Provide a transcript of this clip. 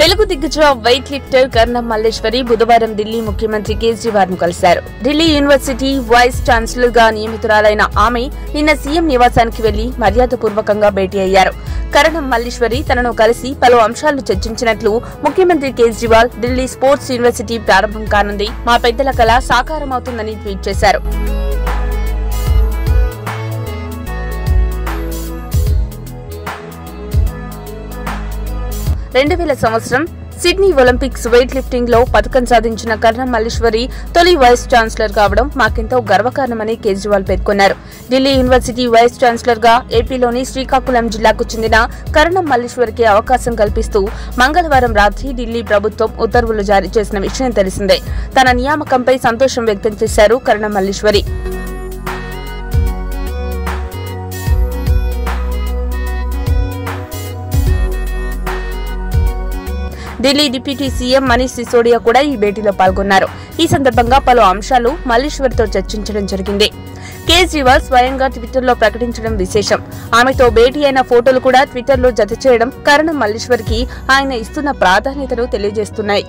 తెలుగు దిగ్గజ weight lifter Karnam Malleswari बुधवार दिल्ली मुख्यमंत्री केजरीवाल కలిశారు। ఢిల్లీ యూనివర్సిటీ వైస్ ఛాన్సలర్ గా నియమితురాలైన ఆమె నిన్న సీఎం నివాసానికి వెళ్లి మర్యాదపూర్వకంగా భేటీ అయ్యారు। कर्णम मल्लेश्वरी తనను కలిసి పలు అంశాలను చర్చించినట్లు ముఖ్యమంత్రి కేజ్రీవాల్ ఢిల్లీ స్పోర్ట్స్ యూనివర్సిటీ ప్రారంభం కానుంది, మా పెద్దల కల సాకారమవుతుందని ట్వీట్ చేశారు। सिडनी ओलंपिक्स वेट लिफ्टिंग लो पदकं साधिंचिन कर्णम मल्लेश्वरी तोली वाइस चांसलर कावडं माकेंतो गर्वकारणमनि केजरीवाल पेर्कोन्नारु। ఢిల్లీ यूनिवर्सिटी वाइस चांसलर गा एपीलोनी श्रीकाकुళం जिल्लाकु चेंदिन कर्णम मल्लेश्वरीकी अवकाशं कल्पिस्तू मंगळवारं रात्रि ఢిల్లీ प्रभुत्वं उत्तर्वुलु जारी चेसिन विषयं तेलिसिंदे। तन नियामकंपै संतोषं व्यक्तं चेशारु कर्णम मल्लेश्वरी। ఢిల్లీ డిప్యూటీ సీఎం మనీష్ సిసోడియా కూడా ఈ భేటీలో పాల్గొన్నారు। ఈ సందర్భంగా పలు అంశాలు మల్లేశ్వరితో చర్చించడం జరిగింది। కేజ్రీవాల్ స్వయంగా ట్విట్టర్లో ప్రకటించడం విశేషం। ఆమెతో భేటీ అయిన ఫోటోలు కూడా ట్విట్టర్లో జత చేయడం కరణం మల్లేశ్వరికి ఆయన ఇస్తున్న ప్రాధాన్యతను తెలియజేస్తున్నాయి।